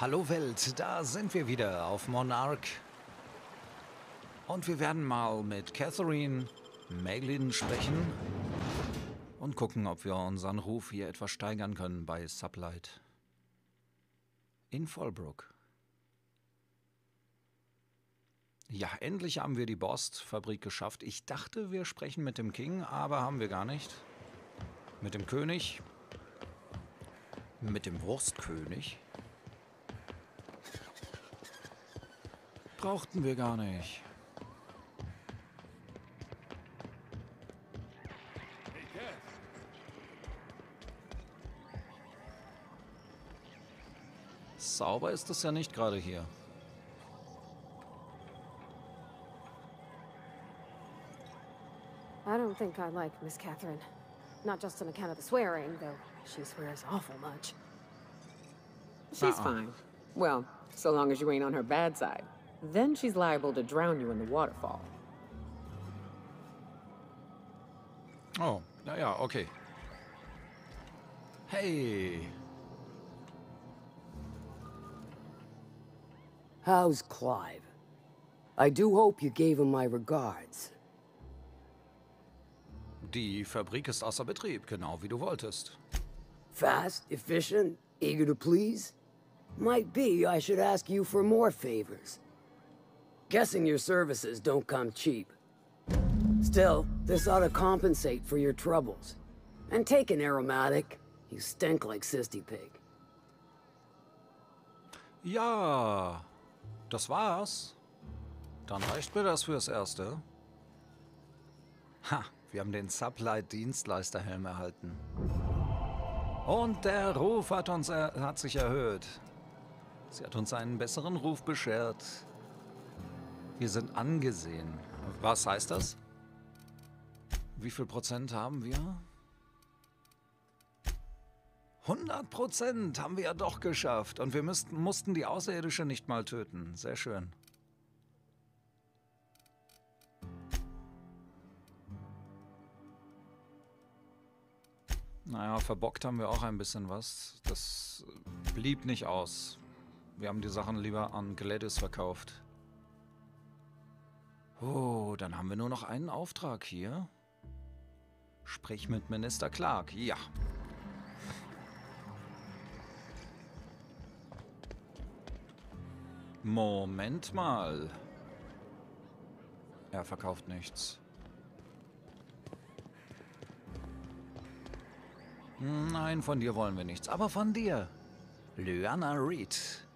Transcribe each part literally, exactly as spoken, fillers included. Hallo Welt, da sind wir wieder auf Monarch. Und wir werden mal mit Catherine Malin sprechen und gucken, ob wir unseren Ruf hier etwas steigern können bei Sublight. In Volbrook. Ja, endlich haben wir die Borstfabrik geschafft. Ich dachte, wir sprechen mit dem King, aber haben wir gar nicht. Mit dem König. Mit dem Borstkönig. Brauchten wir gar nicht. Sauber ist das ja nicht gerade hier. I don't think I like Miss Catherine. Not just on account of the swearing, though she swears awful much. She's fine. Well, so long as you ain't on her bad side. Then she's liable to drown you in the waterfall. Oh, naja, okay. Hey! How's Clive? I do hope you gave him my regards. Die Fabrik ist außer Betrieb, genau wie du wolltest. Fast, efficient, eager to please? Might be I should ask you for more favors. Guessing your services don't come cheap. Still, this ought to compensate for your troubles. And take an aromatic. You stink like Sissy Pig. Ja, das war's. Dann reicht mir das fürs Erste. Ha, wir haben den Sublight-Dienstleisterhelm erhalten. Und der Ruf hat, uns er hat sich erhöht. Sie hat uns einen besseren Ruf beschert. Wir sind angesehen. Was heißt das? Wie viel Prozent haben wir? hundert Prozent haben wir ja doch geschafft. Und wir müssten, mussten die Außerirdische nicht mal töten. Sehr schön. Naja, verbockt haben wir auch ein bisschen was. Das blieb nicht aus. Wir haben die Sachen lieber an Gladys verkauft. Oh, dann haben wir nur noch einen Auftrag hier. Sprich mit Minister Clark. Ja. Moment mal. Er verkauft nichts. Nein, von dir wollen wir nichts. Aber von dir. Lyonna Reed.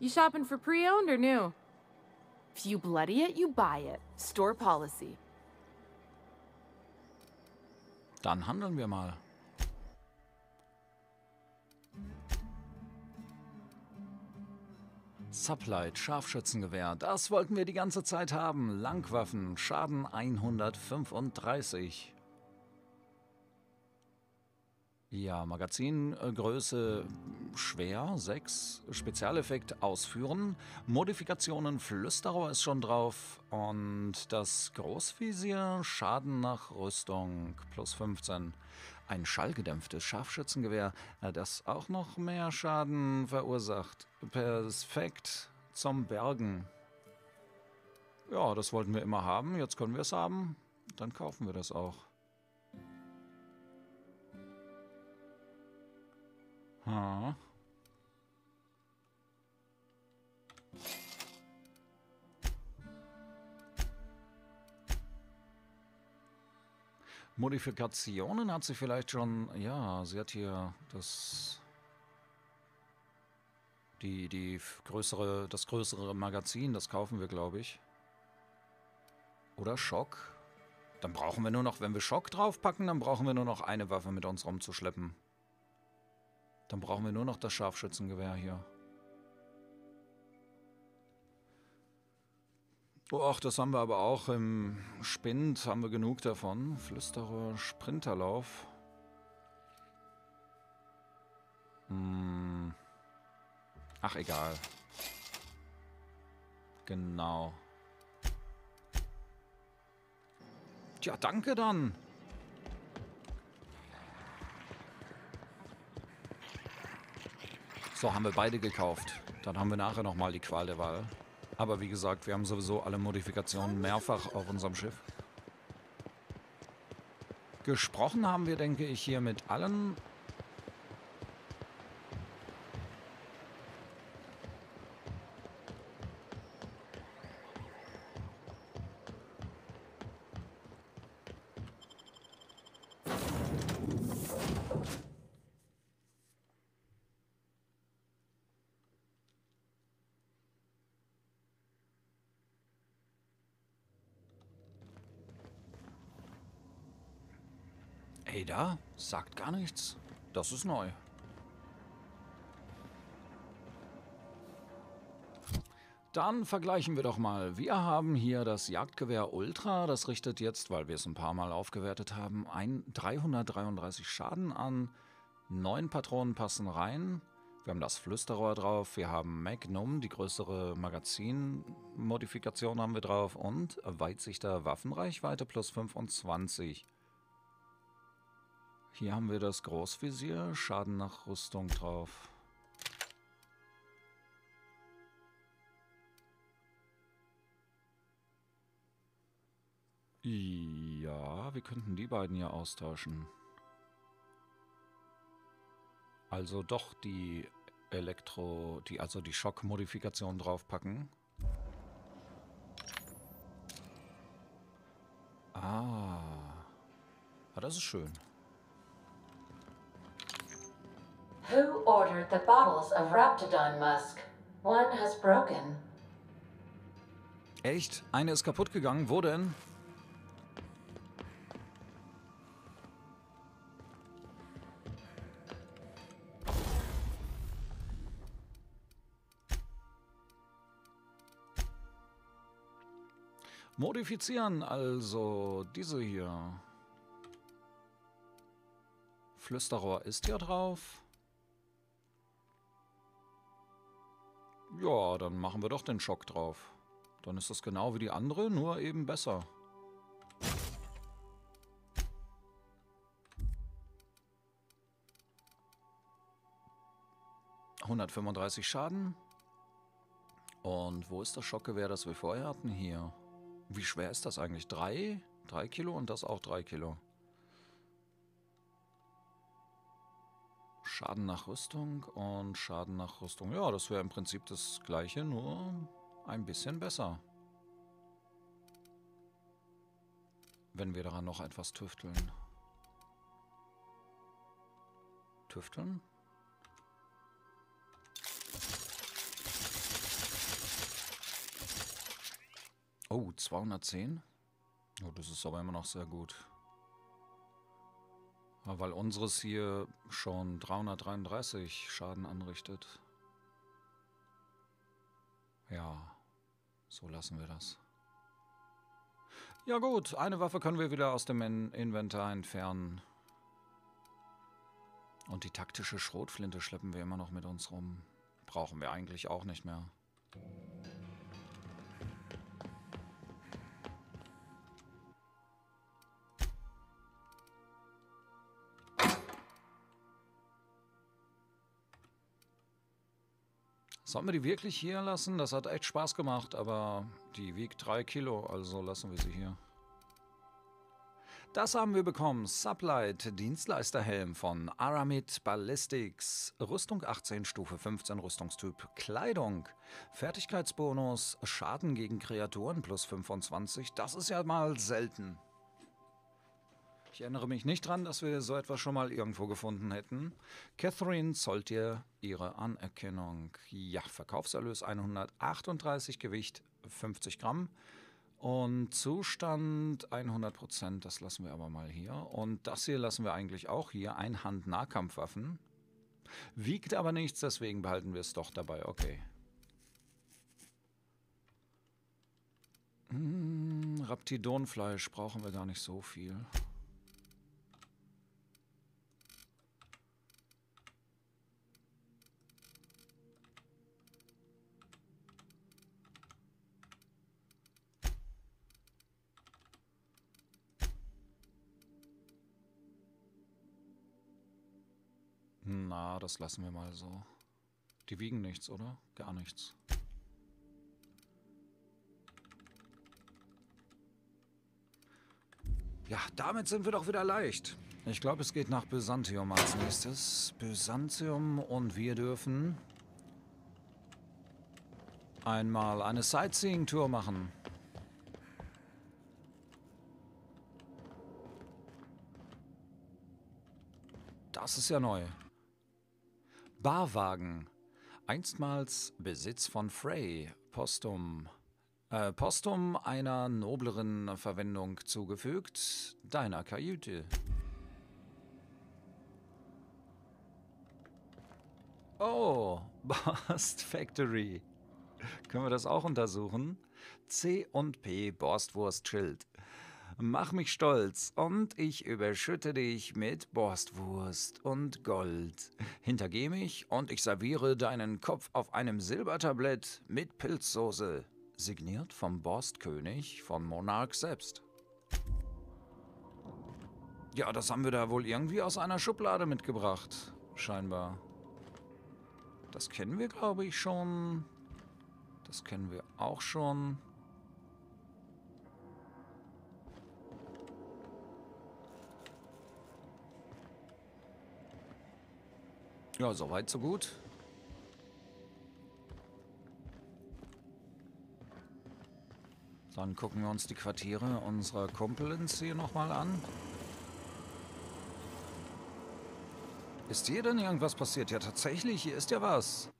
You shopping for pre-owned or new? If you bloody it, you buy it. Store policy. Dann handeln wir mal. Sublight, Scharfschützengewehr. Das wollten wir die ganze Zeit haben. Langwaffen, Schaden hundertfünfunddreißig. Ja, Magazingröße schwer, sechs, Spezialeffekt ausführen, Modifikationen Flüsterer ist schon drauf und das Großvisier Schaden nach Rüstung plus fünfzehn. Ein schallgedämpftes Scharfschützengewehr, das auch noch mehr Schaden verursacht. Perfekt zum Bergen. Ja, das wollten wir immer haben, jetzt können wir es haben, dann kaufen wir das auch. Hm. Modifikationen hat sie vielleicht schon. Ja, sie hat hier das die die größere das größere Magazin, das kaufen wir, glaube ich. Oder Schock. Dann brauchen wir nur noch, wenn wir Schock draufpacken, dann brauchen wir nur noch eine Waffe mit uns rumzuschleppen. Dann brauchen wir nur noch das Scharfschützengewehr hier. Och, das haben wir aber auch im Spind, haben wir genug davon. Flüsterer Sprinterlauf. Hm. Ach, egal. Genau. Tja, danke dann. So, haben wir beide gekauft. Dann haben wir nachher nochmal die Qual der Wahl. Aber wie gesagt, wir haben sowieso alle Modifikationen mehrfach auf unserem Schiff. Gesprochen haben wir, denke ich, hier mit allen. Ada sagt gar nichts. Das ist neu. Dann vergleichen wir doch mal. Wir haben hier das Jagdgewehr Ultra. Das richtet jetzt, weil wir es ein paar Mal aufgewertet haben, ein dreihundertdreiunddreißig Schaden an. Neun Patronen passen rein. Wir haben das Flüsterrohr drauf. Wir haben Magnum, die größere Magazinmodifikation haben wir drauf. Und Weitsichter Waffenreichweite plus fünfundzwanzig. Hier haben wir das Großvisier, Schaden nach Rüstung drauf. Ja, wir könnten die beiden hier austauschen. Also doch die Elektro, die, also die Schockmodifikation draufpacken. Ah, ah, das ist schön. Who ordered the bottles of Raptodon Musk? One has broken. Echt? Eine ist kaputt gegangen. Wo denn? Modifizieren also diese hier. Flüsterrohr ist ja drauf. Ja, dann machen wir doch den Schock drauf. Dann ist das genau wie die andere, nur eben besser. hundertfünfunddreißig Schaden. Und wo ist das Schockgewehr, das wir vorher hatten? Hier. Wie schwer ist das eigentlich? Drei? Drei Kilo und das auch drei Kilo. Schaden nach Rüstung und Schaden nach Rüstung. Ja, das wäre im Prinzip das gleiche, nur ein bisschen besser. Wenn wir daran noch etwas tüfteln. Tüfteln? Oh, zweihundertzehn. Oh, das ist aber immer noch sehr gut. Weil unseres hier schon dreihundertdreiunddreißig Schaden anrichtet. Ja, so lassen wir das. Ja gut, eine Waffe können wir wieder aus dem Inventar entfernen. Und die taktische Schrotflinte schleppen wir immer noch mit uns rum. Brauchen wir eigentlich auch nicht mehr. Sollen wir die wirklich hier lassen? Das hat echt Spaß gemacht, aber die wiegt drei Kilo, also lassen wir sie hier. Das haben wir bekommen. Sublight, Dienstleisterhelm von Aramid Ballistics. Rüstung achtzehn, Stufe fünfzehn, Rüstungstyp Kleidung. Fertigkeitsbonus, Schaden gegen Kreaturen plus fünfundzwanzig. Das ist ja mal selten. Ich erinnere mich nicht dran, dass wir so etwas schon mal irgendwo gefunden hätten. Catherine zollt ihr ihre Anerkennung. Ja, Verkaufserlös hundertachtunddreißig, Gewicht fünfzig Gramm. Und Zustand hundert Prozent, das lassen wir aber mal hier. Und das hier lassen wir eigentlich auch hier, Einhand-Nahkampfwaffen. Wiegt aber nichts, deswegen behalten wir es doch dabei. Okay. Hm, Raptidonfleisch brauchen wir gar nicht so viel. Das lassen wir mal so. Die wiegen nichts, oder? Gar nichts. Ja, damit sind wir doch wieder leicht. Ich glaube, es geht nach Byzantium als nächstes. Byzantium und wir dürfen einmal eine Sightseeing-Tour machen. Das ist ja neu. Barwagen. Einstmals Besitz von Frey. Postum. Äh, Postum einer nobleren Verwendung zugefügt. Deiner Kajüte. Oh, Borst Factory. Können wir das auch untersuchen? C und P Borstwurstschild. Mach mich stolz und ich überschütte dich mit Borstwurst und Gold. Hintergeh mich und ich serviere deinen Kopf auf einem Silbertablett mit Pilzsoße. Signiert vom Borstkönig von Monarch selbst. Ja, das haben wir da wohl irgendwie aus einer Schublade mitgebracht, scheinbar. Das kennen wir, glaube ich, schon. Das kennen wir auch schon. Ja, soweit, so gut. Dann gucken wir uns die Quartiere unserer Kumpelins hier nochmal an. Ist hier denn irgendwas passiert? Ja, tatsächlich, hier ist ja was.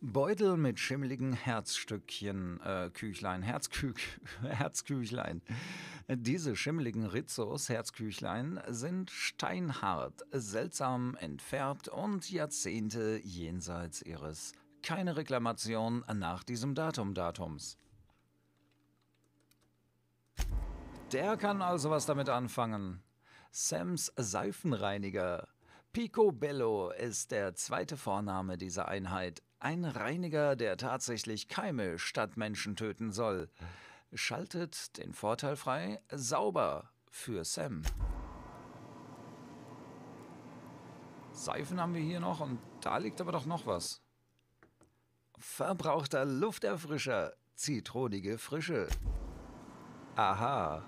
Beutel mit schimmeligen Herzstückchen, äh, Küchlein, Herzküch, Herzküchlein. Diese schimmeligen Rizzos, Herzküchlein, sind steinhart, seltsam entfärbt und Jahrzehnte jenseits ihres. Keine Reklamation nach diesem Datum Datums. Der kann also was damit anfangen. Sams Seifenreiniger. Picobello ist der zweite Vorname dieser Einheit. Ein Reiniger, der tatsächlich Keime statt Menschen töten soll. Schaltet den Vorteil frei, sauber für Sam. Seifen haben wir hier noch und da liegt aber doch noch was. Verbrauchter Lufterfrischer, zitronige Frische. Aha.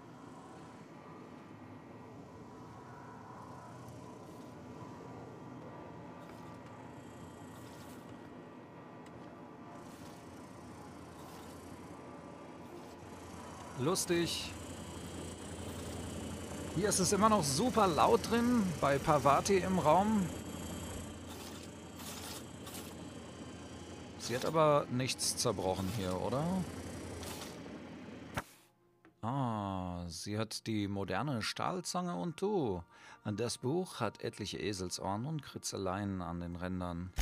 Lustig. Hier ist es immer noch super laut drin, bei Parvati im Raum. Sie hat aber nichts zerbrochen hier, oder? Ah, sie hat die moderne Stahlzange und du. Das Buch hat etliche Eselsohren und Kritzeleien an den Rändern.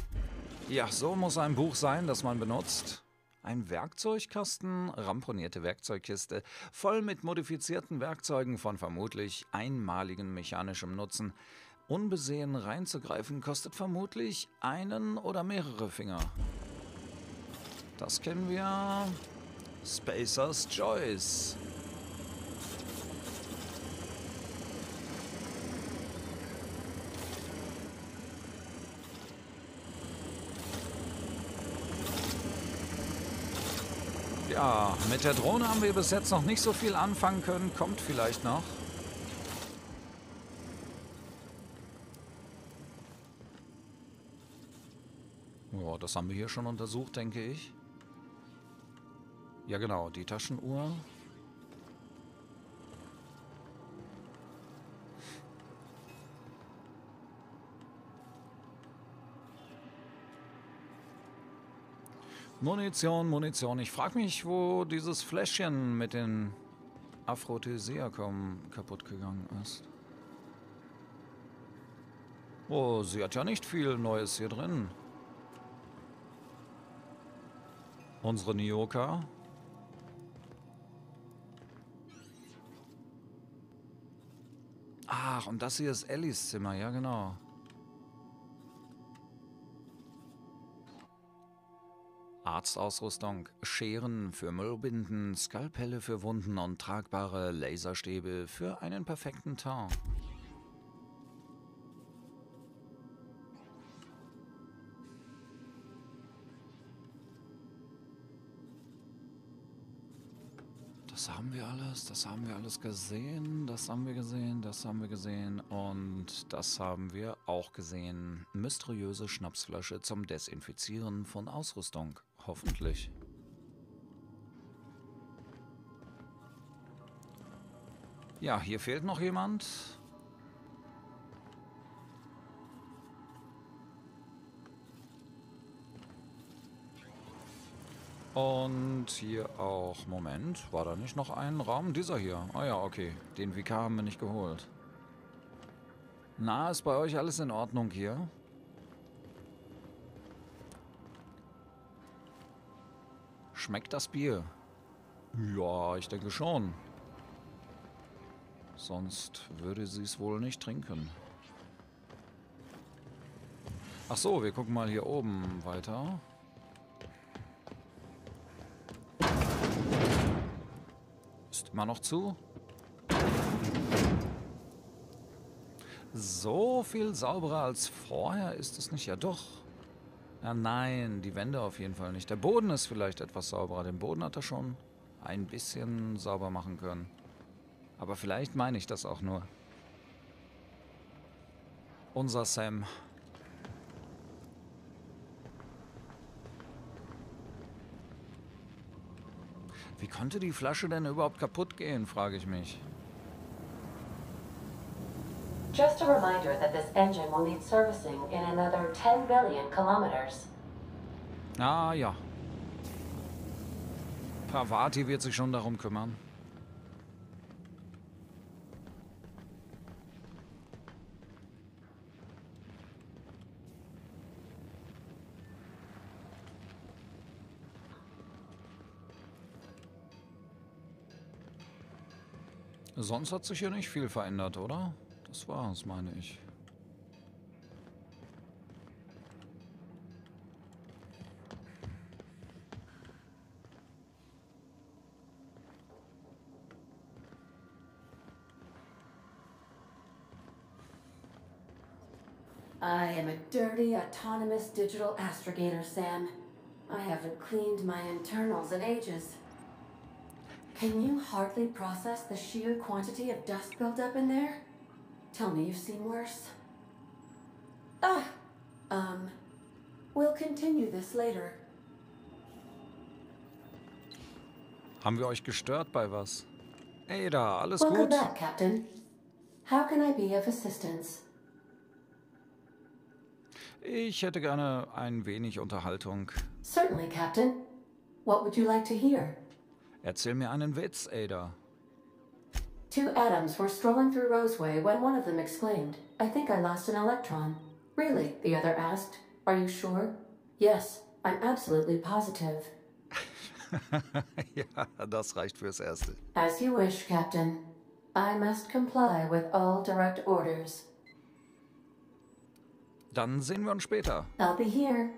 Ja, so muss ein Buch sein, das man benutzt. Ein Werkzeugkasten, ramponierte Werkzeugkiste, voll mit modifizierten Werkzeugen von vermutlich einmaligem mechanischem Nutzen. Unbesehen reinzugreifen kostet vermutlich einen oder mehrere Finger. Das kennen wir. Spacer's Choice. Ja, mit der Drohne haben wir bis jetzt noch nicht so viel anfangen können. Kommt vielleicht noch. Ja, das haben wir hier schon untersucht, denke ich. Ja, genau, die Taschenuhr. Munition, Munition. Ich frage mich, wo dieses Fläschchen mit den Aphrodisiakum kaputt gegangen ist. Oh, sie hat ja nicht viel Neues hier drin. Unsere Nyoka. Ach, und das hier ist Ellies Zimmer, ja genau. Arztausrüstung, Scheren für Müllbinden, Skalpelle für Wunden und tragbare Laserstäbe für einen perfekten Teint. Das haben wir alles, das haben wir alles gesehen, das haben wir gesehen, das haben wir gesehen und das haben wir auch gesehen. Mysteriöse Schnapsflasche zum Desinfizieren von Ausrüstung, hoffentlich. Ja, hier fehlt noch jemand. Und hier auch, Moment, war da nicht noch ein Raum? Dieser hier. Ah ja, okay. Den Vikar haben wir nicht geholt. Na, ist bei euch alles in Ordnung hier? Schmeckt das Bier? Ja, ich denke schon. Sonst würde sie es wohl nicht trinken. Ach so, wir gucken mal hier oben weiter. Mal noch zu. So viel sauberer als vorher ist es nicht. Ja doch. Ja, nein, die Wände auf jeden Fall nicht. Der Boden ist vielleicht etwas sauberer. Den Boden hat er schon ein bisschen sauber machen können. Aber vielleicht meine ich das auch nur. Unser Sam. Wie konnte die Flasche denn überhaupt kaputt gehen, frage ich mich. Just a reminder that this engine will need servicing in another ten billion kilometers. Ah ja. Parvati wird sich schon darum kümmern. Sonst hat sich hier nicht viel verändert, oder? Das war's, meine ich. I am a dirty, autonomous digital astrogator, Sam. I haven't cleaned my internals in ages. Can you hardly process the sheer quantity of dust buildup in there? Tell me you've seen worse. Ah! Um, we'll continue this later. Haben wir euch gestört bei was? Ada, alles gut? Welcome back, Captain. How can I be of assistance? Ich hätte gerne ein wenig Unterhaltung. Certainly, Captain. What would you like to hear? Erzähl mir einen Witz, Ada. Two atoms were strolling through Roseway when one of them exclaimed, I think I lost an electron. Really? The other asked, are you sure? Yes, I'm absolutely positive. Ja, das reicht fürs Erste. As you wish, Captain. I must comply with all direct orders. Dann sehen wir uns später. I'll be here.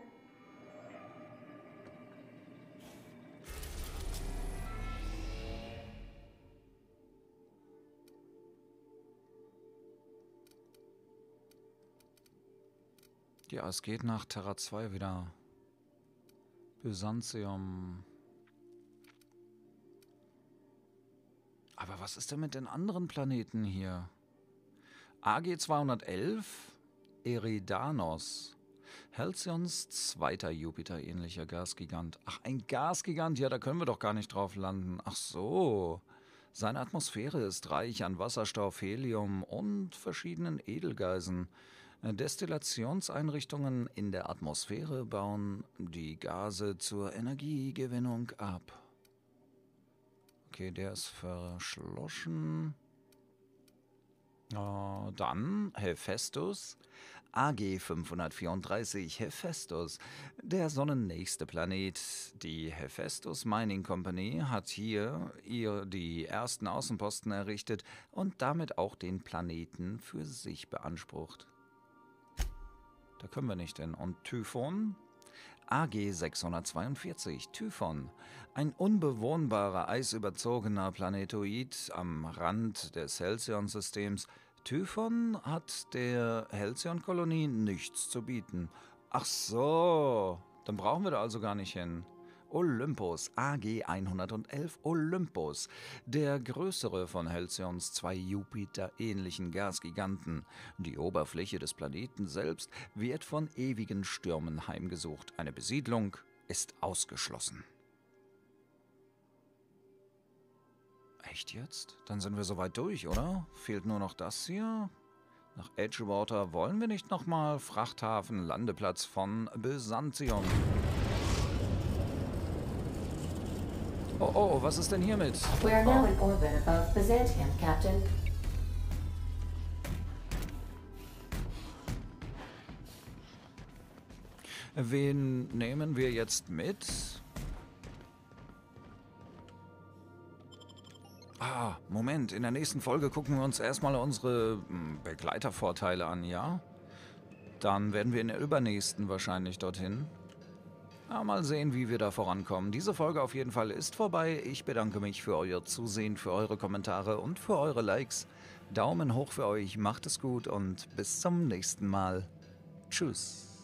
Ja, es geht nach Terra zwei wieder. Byzantium. Aber was ist denn mit den anderen Planeten hier? A G zweihundertelf, Eridanos. Halcyons zweiter Jupiter-ähnlicher Gasgigant. Ach, ein Gasgigant? Ja, da können wir doch gar nicht drauf landen. Ach so. Seine Atmosphäre ist reich an Wasserstoff, Helium und verschiedenen Edelgasen. Destillationseinrichtungen in der Atmosphäre bauen die Gase zur Energiegewinnung ab. Okay, der ist verschlossen. Äh, dann Hephaestus. A G fünfhundertvierunddreißig Hephaestus. Der sonnennächste Planet. Die Hephaestus Mining Company hat hier ihr die ersten Außenposten errichtet und damit auch den Planeten für sich beansprucht. Da können wir nicht hin. Und Typhon? A G sechshundertzweiundvierzig, Typhon. Ein unbewohnbarer, eisüberzogener Planetoid am Rand des Halcyon-Systems. Typhon hat der Halcyon-Kolonie nichts zu bieten. Ach so, dann brauchen wir da also gar nicht hin. Olympus, A G hundertelf Olympus, der größere von Halcyons zwei Jupiter-ähnlichen Gasgiganten. Die Oberfläche des Planeten selbst wird von ewigen Stürmen heimgesucht. Eine Besiedlung ist ausgeschlossen. Echt jetzt? Dann sind wir soweit durch, oder? Fehlt nur noch das hier. Nach Edgewater wollen wir nicht nochmal. Frachthafen, Landeplatz von Byzantium. Oh, oh, was ist denn hiermit? We are now in orbit above Byzantium, Captain. Wen nehmen wir jetzt mit? Ah, Moment, in der nächsten Folge gucken wir uns erstmal unsere Begleitervorteile an, ja? Dann werden wir in der übernächsten wahrscheinlich dorthin. Ja, mal sehen, wie wir da vorankommen. Diese Folge auf jeden Fall ist vorbei. Ich bedanke mich für euer Zusehen, für eure Kommentare und für eure Likes. Daumen hoch für euch, macht es gut und bis zum nächsten Mal. Tschüss.